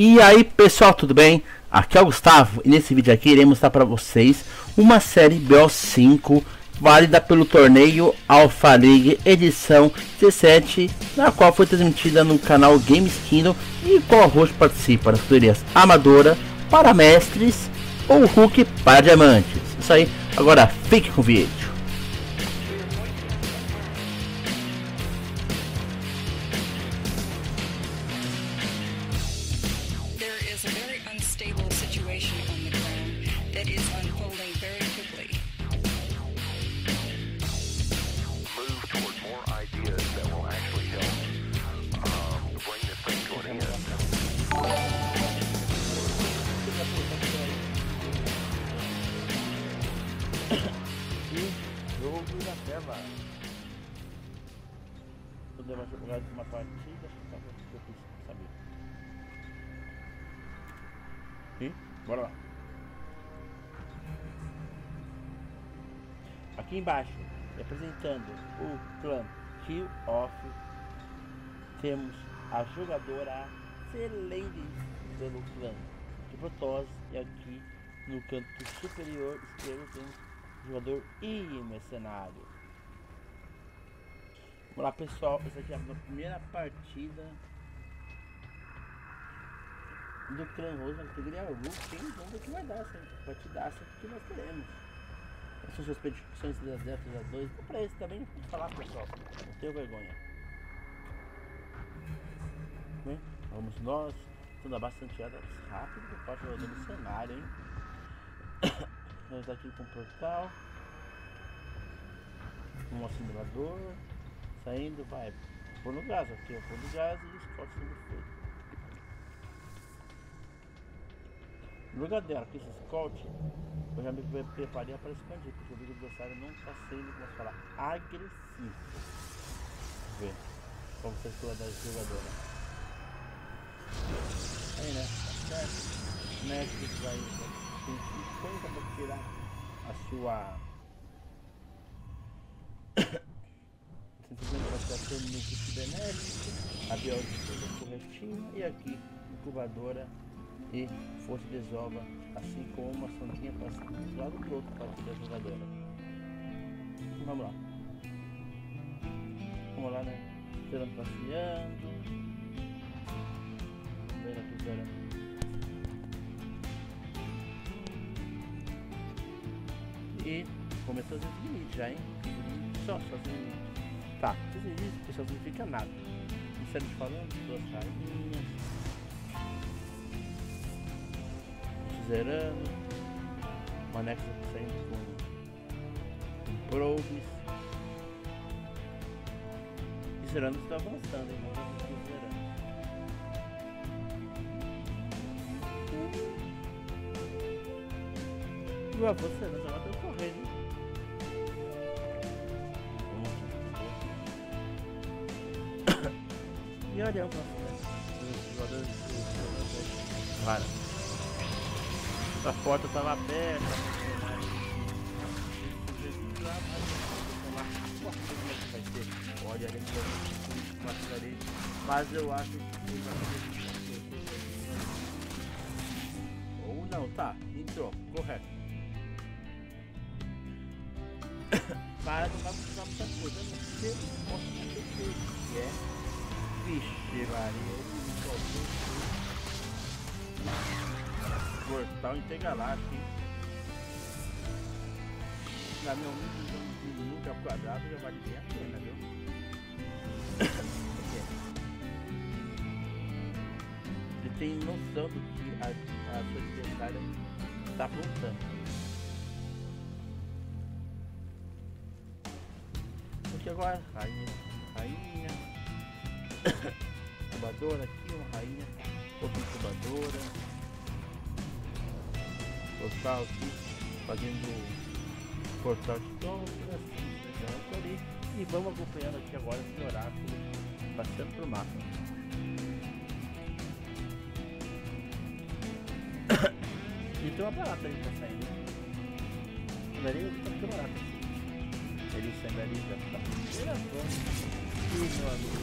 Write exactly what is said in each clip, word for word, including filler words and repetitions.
E aí pessoal, tudo bem? Aqui é o Gustavo e nesse vídeo aqui iremos mostrar para vocês uma série B O cinco válida pelo torneio Alpha League edição dezessete, na qual foi transmitida no canal Games Kingdom e qual o host participa das categorias amadora, para mestres ou Hulk para diamantes. Isso aí, agora fique com o vídeo. Podemos jogar uma partida, sabe? E bora lá. Aqui embaixo, representando o clã Kill Off, temos a jogadora Zerlin pelo clã de Protoss, e aqui no canto superior esquerdo temos o jogador e mercenário. Olá pessoal, essa aqui é a minha primeira partida do clã rosa, na categoria Hulk. Vamos ver o que vai dar essa partidaça que nós teremos. Essas são suas predicções três a zero, três a dois. Vou pra esse também, vou falar pessoal, não tenho vergonha. Bem, vamos nós, tudo a bastante rápido, eu posso jogar no cenário, hein. Vamos aqui com o portal, o nosso simulador. Saindo, vai pôr no gás aqui, ó, pôr no gás e esporte sobre fogo. No lugar dela, que esse escolte, eu já me preparei para expandir, porque o vídeo do adversário não está sendo, como falar, agressivo. Vamos ver como você escolhe da jogadora. Aí, né? Tá certo. Mestre vai cinquenta para tirar a sua. Terminico cibernético, a biológica corretinha e aqui incubadora e força de desova, assim como uma sondinha passando do lado do outro para tirar a jogadora. Vamos lá. Vamos lá, né? Esperando passeando. Vendo aqui, esperando. E começou a fazer limite já, hein? Só, só sem limite. Tá, isso pessoal não significa nada. Estamos falando duas carinhas. Zerando. O anexo saindo com, com probes. E zerando está avançando, hein? Zerando. E o avanço zerando agora tá correndo, hein? E olha o jogadores do claro. A porta estava aberta. Olha, mas eu acho que ou não, tá, entrou, correto. Para não vai precisar muita coisa, não sei o que é. Vixe Maria, portal intergaláctico, hein? Na minha humilde nunca quadrado já vale bem a pena, viu? Ele tem noção do que a, a sua adversária está apontando. Porque agora, rainha, rainha. Incubadora aqui, uma rainha, outra incubadora, portal aqui, fazendo portal de compras, assim, e vamos acompanhando aqui agora esse oráculo passando pro mapa. E tem uma barata ali pra sair, né? Ali tá com o oráculo. Ele saindo ali já tá primeira zona. E meu amigo,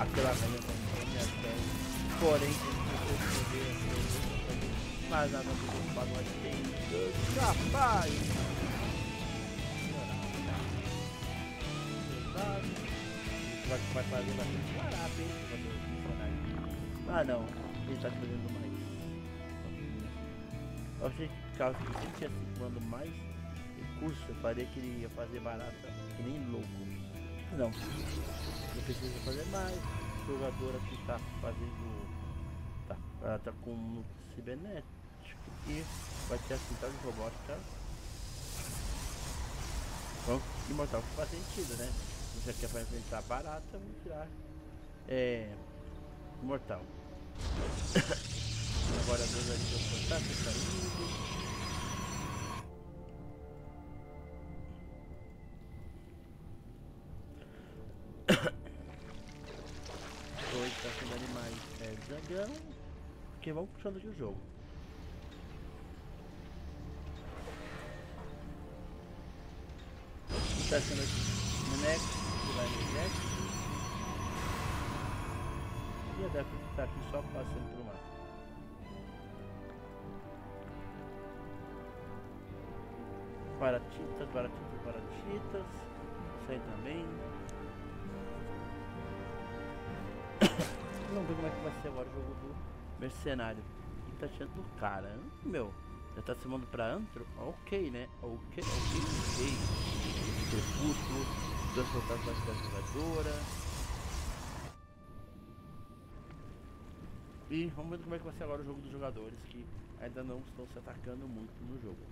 aquela velha com a minha tela, porém Mas nada do bagulho tem capaz. Será que vai fazer bastante barato, hein? Ah não, ele tá fazendo mais. Eu achei que caso que ele tinha quando mais recursos, eu parei que ele ia fazer barato, que nem louco. Não, não precisa fazer mais. A jogadora que tá fazendo. Tá, ela tá com um cibernético e vai ter assentado de robótica. Bom, imortal que faz sentido, né? Já que é pra enfrentar barata, vamos tirar. É. Mortal. Agora dois ali vão cortar, tá saindo. Dois tá sendo animais é, zangão. Porque vão puxando aqui o jogo. Tá sendo aqui boneco, tirar energético. E a Deco que tá aqui só passando pro mar. Baratitas, baratitas, baratitas. Isso aí também. Não sei como é que vai ser agora o jogo do mercenário. O que tá achando do cara? Hein? Meu, já tá se mandando pra antro? Ok, né? Ok, ok, ok. Crepúsculo, dois soldados da jogadora. E vamos ver como é que vai ser agora o jogo dos jogadores que ainda não estão se atacando muito no jogo.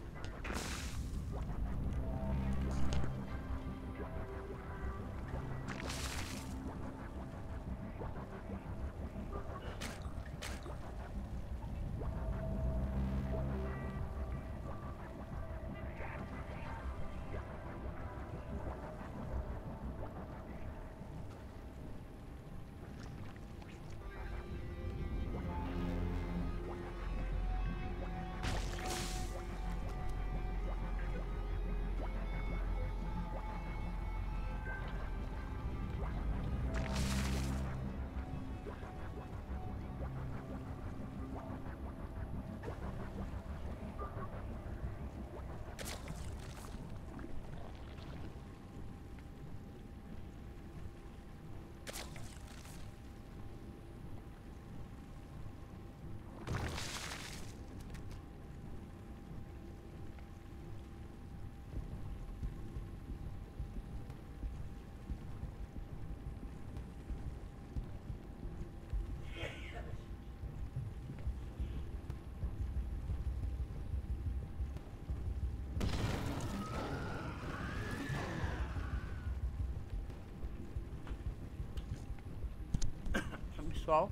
Pessoal,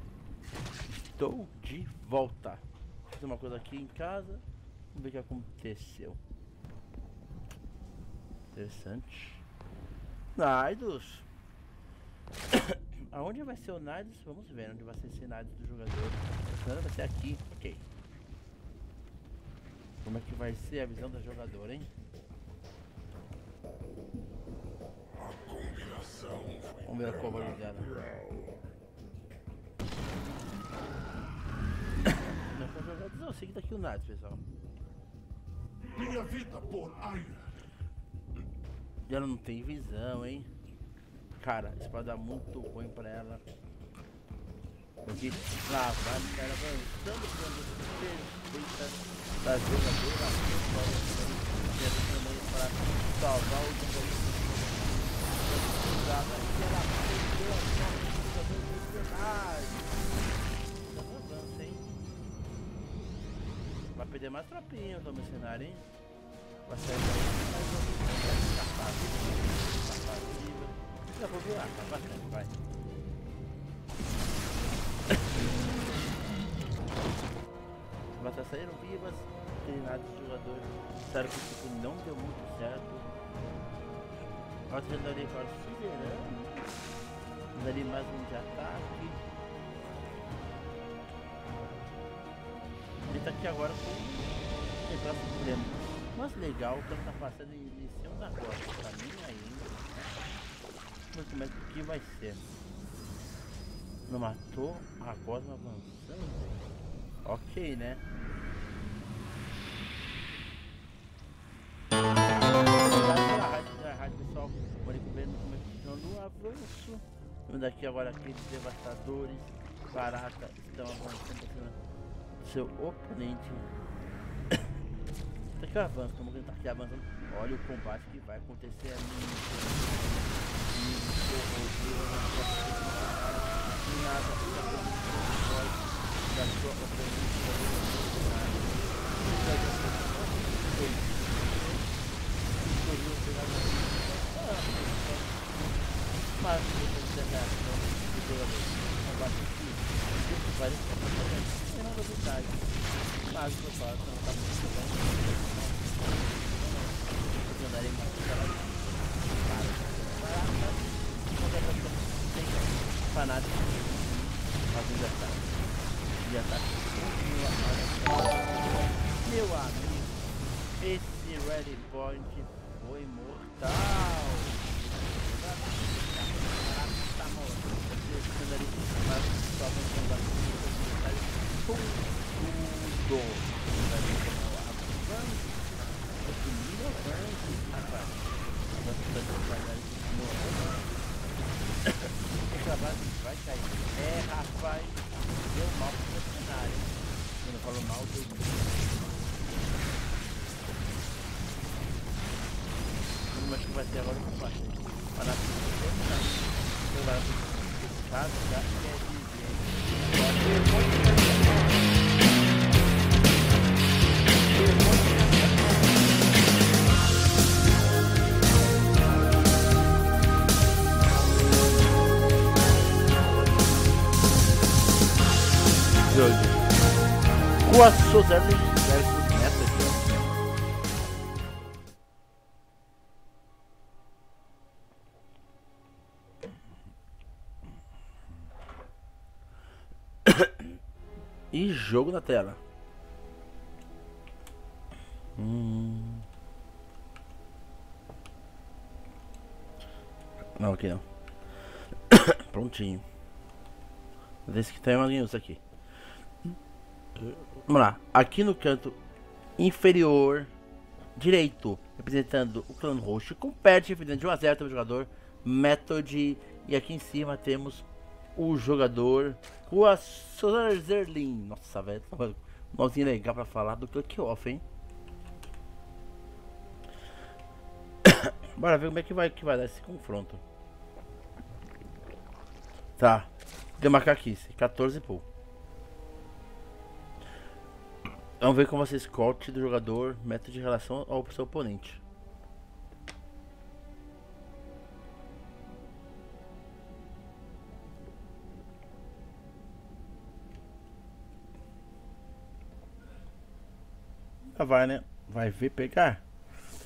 estou de volta. Fiz uma coisa aqui em casa. Vamos ver o que aconteceu. Interessante. Nidus. Aonde vai ser o Nidus? Vamos ver onde vai ser esse Nidus do jogador. Vai ser aqui, ok. Como é que vai ser a visão da jogadora, hein? Vamos ver a cova ligada. Não, sei que tá aqui o Nidus, pessoal. Minha vida por Aira. E ela não tem visão, hein? Cara, espada muito ruim pra ela. Porque lá vai o cara avançando quando perfeita da jogadora. Para salvar o jogador. Ela avança, hein? Vai perder mais tropinhas do mercenário, hein? Vai sair daí, mas vamos escapar aqui. Já vou virar, tá bastante, vai. Mas já saíram vivas, treinados de jogadores. Sério que isso não deu muito certo. Nós já ali agora se zerando. Vamos ali mais um de ataque. Ele tá aqui agora com o negócio supremo. Mas legal que ela tá passando em cima da costa. Pra mim ainda. Muito mais do que vai ser. Não matou a Cosma avançando. Ok, né? A rádio, a rádio pessoal, podem ver no começo do avanço. Vamos daqui agora, aqueles devastadores, barata, estão avançando aqui no seu oponente. Daqui eu avanço, estamos vendo aqui avançando. Olha o combate que vai acontecer ali. Nada, mas você já mas o fato não está muito bem. Meu amigo, esse Red Point foi imortal! Tá morto! Você ali, mas só avançando aqui, com tudo! Rapaz! Vai cair! É, rapaz! Deu mal pro cenário! Quando eu falo mal, deu mal! Acho que vai ser agora o combate. Para o Azuzar Zerlin versus Method. E jogo na tela. Hum. Não, aqui não. Prontinho. Desse que tem uma linha aqui. Vamos lá. Aqui no canto inferior direito, representando o clã roxo, compete representando de um a zero o jogador Method. E aqui em cima temos o jogador Azuzar Zerlin. Nossa, velho, nozinho legal pra falar do Kill Off, hein? Bora ver como é que vai, que vai dar esse confronto. Tá, deu marcar aqui, quatorze pull. Vamos ver como vai ser o scout do jogador Method em relação ao seu oponente. Vai, né? Vai ver pegar.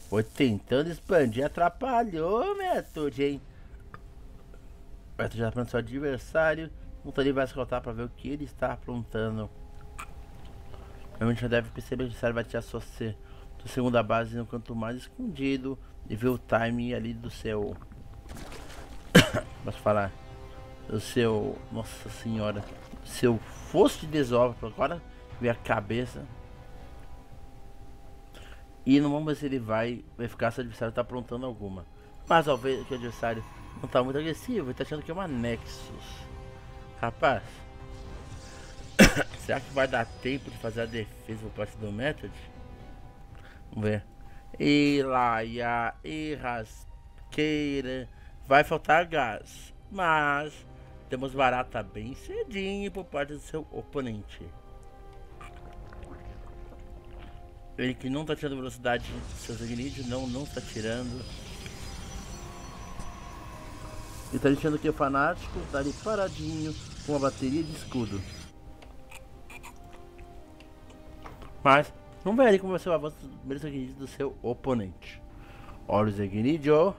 Foi tentando expandir, atrapalhou, Method, hein? Method já aponta seu adversário. O Tony vai escoltar para ver o que ele está aprontando. Realmente já deve perceber que o adversário vai tirar sua, se... sua segunda base no canto mais escondido e ver o time ali do seu. Posso falar? Do seu. Nossa senhora. Do seu fosso de desova. Agora ver a cabeça. E não vamos ver se ele vai, vai ficar se o adversário está aprontando alguma. Mas ao ver que o adversário não está muito agressivo, ele está achando que é uma Nexus. Rapaz, será que vai dar tempo de fazer a defesa por parte do Method? Vamos ver. E lá, e a e rasqueira. Vai faltar gás. Mas temos barata bem cedinho por parte do seu oponente. Ele que não está tirando velocidade dos seus ignídios, não, não está tirando. Ele está deixando que o fanático está ali paradinho com a bateria de escudo. Mas, vamos ver ali como vai ser o avanço dos primeiros ignídios do seu oponente. Olha os ignídios.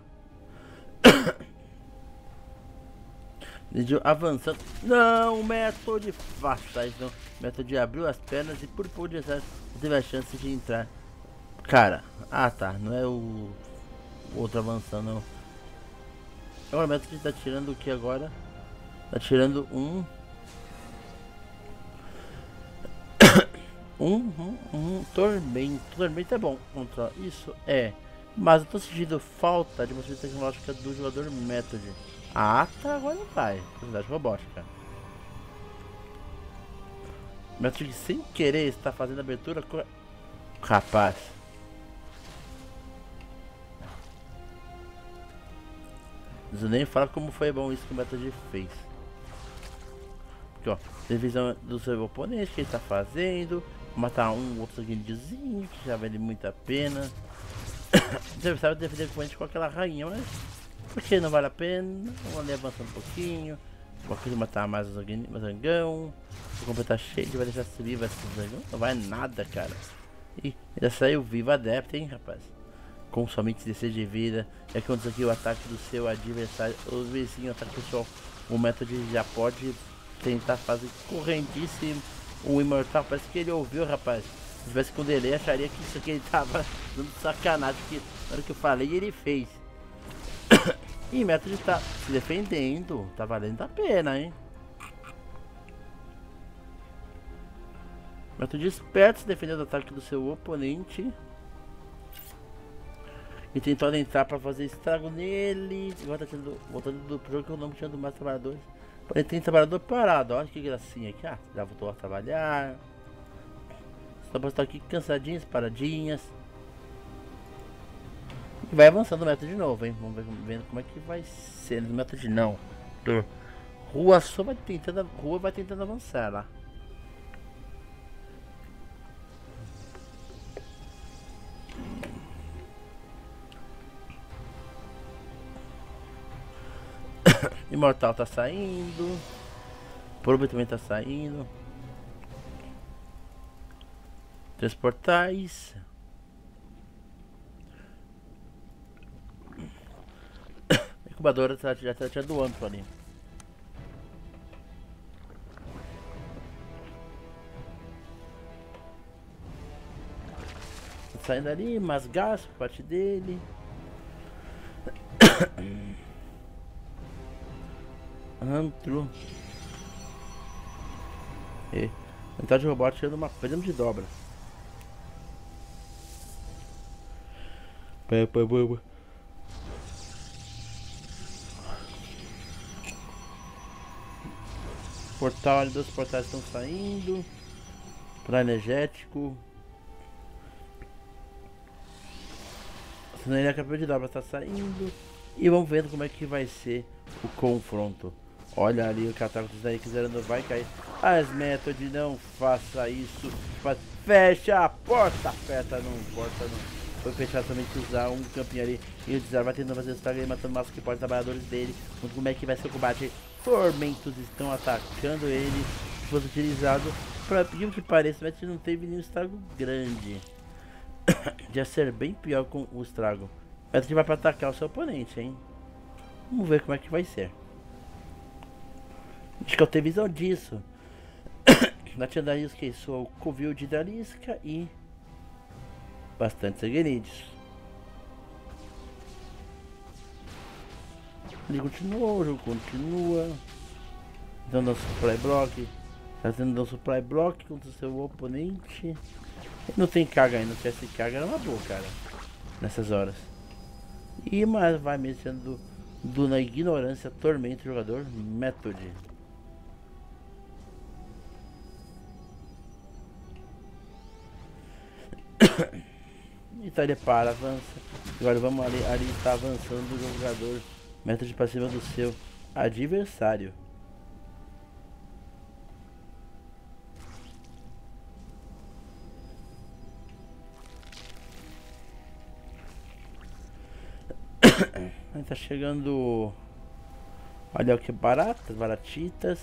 Ignídio avançando. Não, Method fácil, não. Method abriu as pernas e por pouco de teve a chance de entrar. Cara, ah tá, não é o, o outro avançando não. Agora o Method tá tirando o que agora? Tá tirando um Um, um, um, tormento. Tormento é bom contra isso? É. Mas eu tô sentindo falta de uma solução tecnológica do jogador Method. Ah, tá, agora não vai. Curiosidade robótica. Method sem querer está fazendo abertura com... Rapaz. Não preciso nem falar como foi bom isso que o Method fez. Aqui, ó. Divisão do seu oponente que ele está fazendo. Matar um outro guindizinho que já vale muito a pena. Você sabe defender com aquela rainha, mas porque não vale a pena. Vamos avançar um pouquinho. Vou conseguir matar mais os zangão. Vou completar cheio, vai deixar viva esse zangão. Não vai nada, cara. E ainda saiu viva adepta, hein, rapaz. Com somente dezesseis de vida. É que aconteceu aqui o ataque do seu adversário. O vizinho ataque pessoal. O Method já pode tentar fazer correntíssimo. O imortal parece que ele ouviu, rapaz. Se tivesse com delay, acharia que isso aqui ele tava dando sacanagem, porque na hora que eu falei ele fez. E Method está se defendendo, tá valendo a pena, hein? Method esperto se defendendo do ataque do seu oponente. E tentou adentrar para fazer estrago nele. Agora tá tendo, voltando do jogo que eu não tinha do mais trabalhadores. Porém tem trabalhador parado, olha que gracinha aqui, ah, já voltou a trabalhar. Só pra estar aqui cansadinhas, paradinhas. E vai avançando o Method de novo, hein? Vamos ver vendo como é que vai ser no Method não. Rua só vai tentando, rua vai tentando avançar lá. Imortal tá saindo. Probe também tá saindo. Três portais. A incubadora tá, já tá tirando o âmbito ali. Tá saindo ali, mas gasto por parte dele. Antro. E metade de robótica tirando uma prenda de dobra. Pé, pé, pé, pé. Portal ali, dois portais estão saindo. Pra energético. A cenaria capeta de dobra está saindo. E vamos vendo como é que vai ser o confronto. Olha ali o catálogo daí que zerando vai cair. Mas Method não faça isso. Fecha a porta. Aperta não, porta não. Foi fechar somente usar um campinho ali. E o Dizar vai tentando fazer o estrago e matando mais que pode os trabalhadores dele. Como é que vai ser o combate? Tormentos estão atacando ele. Se fosse utilizado, para o que pareça, mas não teve nenhum estrago grande. Já ser bem pior com o estrago. Method vai para atacar o seu oponente, hein? Vamos ver como é que vai ser. Acho que eu tenho visão disso. Na tia da isca, isso é o covil de Darisca e bastante sanguinides. Ele continua, o jogo continua. Dando um supply block. Fazendo um supply block contra o seu oponente. Ele não tem carga ainda, se essa carga era uma boa, cara. Nessas horas. E mas vai mexendo do, na ignorância, tormenta o jogador Method. Então ele para, avança. Agora vamos ali, ali está avançando o jogador Method para cima do seu adversário. Está chegando. Olha o que baratas, baratitas.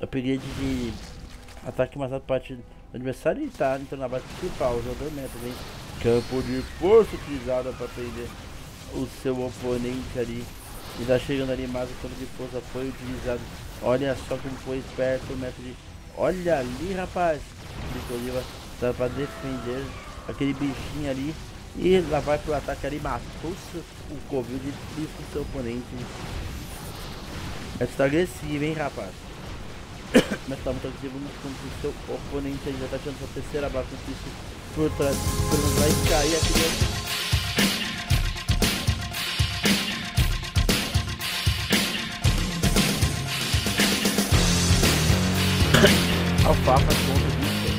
Eu peguei de ataque mais alto para o adversário e tá entrando na base principal. O jogador Method, hein? Campo de força utilizada para prender o seu oponente ali. E tá chegando ali, mas o campo de força foi utilizado. Olha só como foi esperto o Method. Olha ali, rapaz. Dá para defender aquele bichinho ali. E lá vai pro ataque ali, matou o covil de risco do seu oponente. Essa tá agressiva, hein, rapaz. metal muito agressivo, mas quando o seu oponente já está tirando sua terceira barra com isso por trás, vai cair aqui dentro. Alfafa contra o Gifted.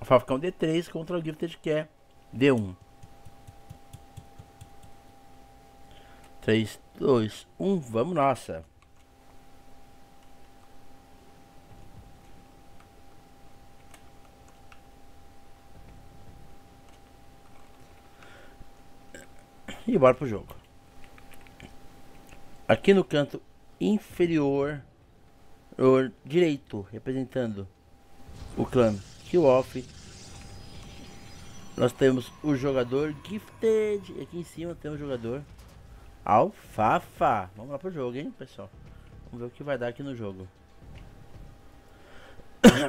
Alfafa é um D três contra o Gifted que é D um. três, dois, um, vamos nossa. E bora pro jogo. Aqui no canto inferior ou direito, representando o clã Kill Off, nós temos o jogador Gifted. E aqui em cima temos o jogador Alfafa. Vamos lá pro jogo, hein, pessoal. Vamos ver o que vai dar aqui no jogo.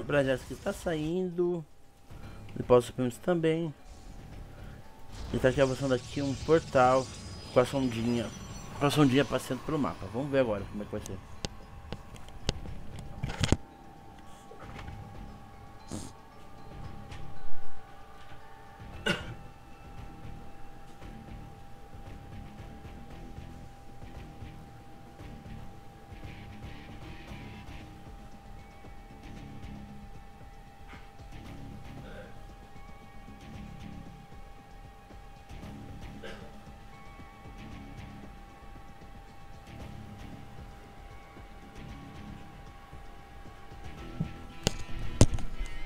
Pra Jéssica está saindo. Depois os primos também. Ele tá aqui avançando aqui um portal com a sondinha. A sondinha passeando pelo mapa. Vamos ver agora como é que vai ser.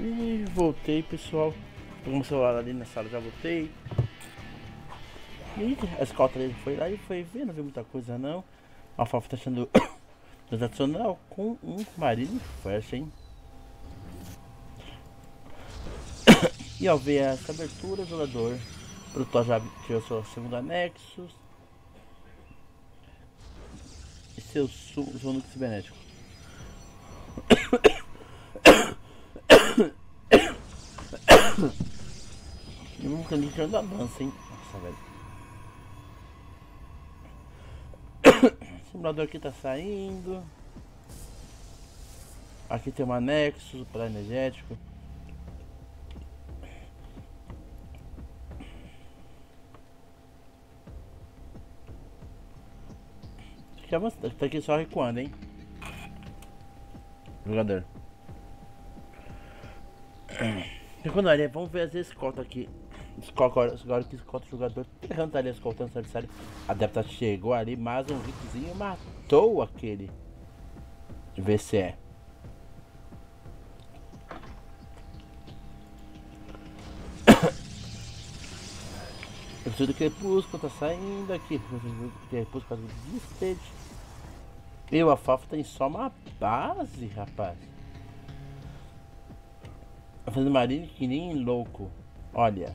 E voltei, pessoal. Peguei meu celular ali na sala, já voltei. E a escolta dele foi lá e foi ver, não viu muita coisa não. A Alfafa tá achando tradicional com um marido fecha, hein. E ao ver essa abertura, o jogador Protoss já tirou seu segundo anexo e seu sono cibernético. E vamos ficar no avanço, hein? Nossa, velho. O simulador aqui tá saindo. Aqui tem um anexo para energético. Aqui avançando, tá aqui só recuando, hein? Jogador. Areia, vamos ver as escoltas aqui. Escolta, agora que escolta o jogador. Terrando ali, escoltando o seu adversário. A adepta chegou ali, mas um hitzinho matou aquele V C E. Eu preciso do crepúsculo, tá saindo aqui. O crepúsculo do Gifted. E o Alfafa tem só uma base, rapaz. Fazendo marinho que nem louco. Olha.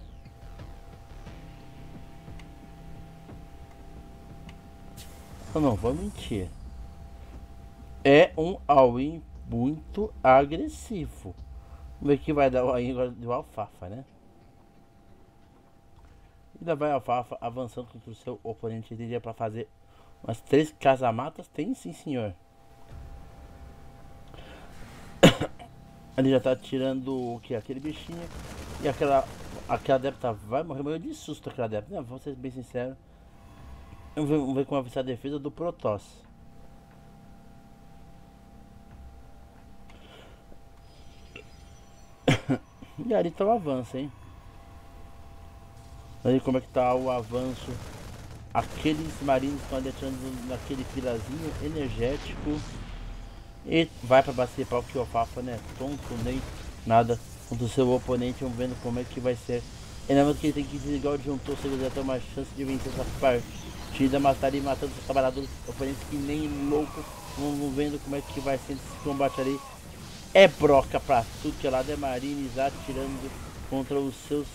Eu não vou mentir. É um all-in muito agressivo. Vamos ver o que vai dar o all-in agora do Alfafa, né? Ainda vai Alfafa avançando contra o seu oponente. Ele ia pra fazer umas três casamatas. Tem sim, senhor. Ele já tá tirando o que? Aquele bichinho. E aquela, aquela adepta vai morrer. Morreu de susto aquela adepta. Não, vou ser bem sincero. Vamos ver, vamos ver como vai ser a defesa do Protoss. E ali tá o avanço, hein? Olha como é que tá o avanço. Aqueles marinhos estão ali atirando naquele pilazinho energético. E vai pra bacia pau que o Alfafa não é tonto nem nada contra o seu oponente. Vamos vendo como é que vai ser. E na que ele tem que desligar o disjuntor se ele quiser ter uma chance de vencer essa partida. Matar e matando os trabalhadores oponentes que nem louco. Vamos vendo como é que vai ser esse combate ali. É broca pra tudo que é lado, é marines atirando contra os seus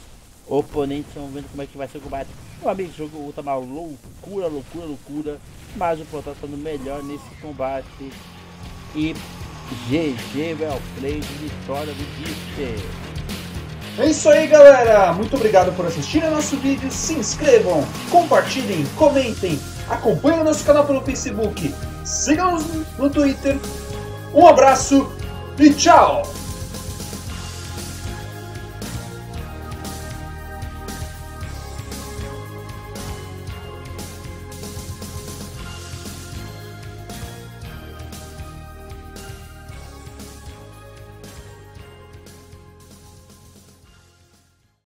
oponentes. Vamos vendo como é que vai ser o combate. Meu amigo, o jogo tá uma loucura, loucura, loucura. Mas o Protoss tá no melhor nesse combate. E G G, well played, vitória do Gifted. É isso aí, galera! Muito obrigado por assistirem ao nosso vídeo. Se inscrevam, compartilhem, comentem, acompanhem o nosso canal pelo Facebook, sigam-nos no Twitter. Um abraço e tchau!